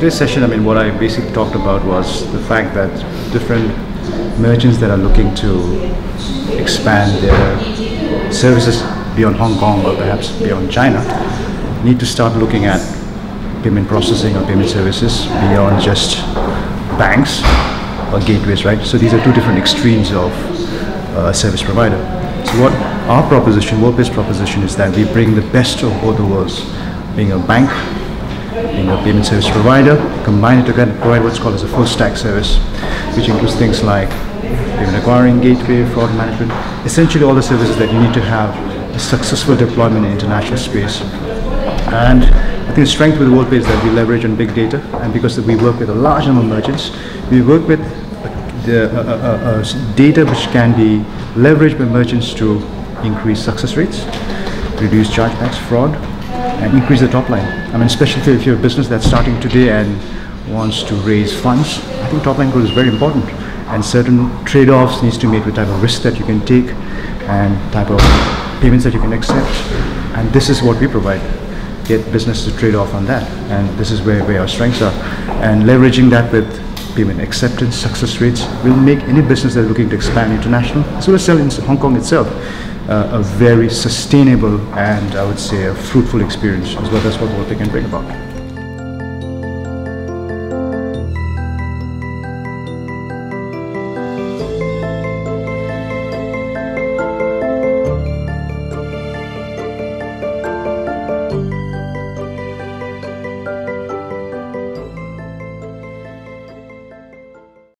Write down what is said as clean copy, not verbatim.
today's session, I mean, what I basically talked about was the fact that different merchants that are looking to expand their services beyond Hong Kong or perhaps beyond China need to start looking at payment processing or payment services beyond just banks or gateways, right? So these are two different extremes of a service provider. So what our proposition, WorldPay's proposition, is that we bring the best of both worlds, being a bank, being a payment service provider, combine it together to provide what's called as a full stack service, which includes things like payment acquiring, gateway, fraud management, essentially all the services that you need to have a successful deployment in international space. And I think the strength with WorldPay is that we leverage on big data, and because we work with a large number of merchants, we work with data which can be leveraged by merchants to increase success rates, reduce chargebacks, fraud, and increase the top line. I mean, especially if you're a business that's starting today and wants to raise funds, I think top line growth is very important, and certain trade-offs needs to be made with type of risk that you can take and type of payments that you can accept, and this is what we provide. Get businesses to trade off on that, and this is where our strengths are, and leveraging that with payment acceptance success rates will make any business that's looking to expand international as well as sell in Hong Kong itself a very sustainable and, I would say, a fruitful experience. That's what WorldPay can bring about.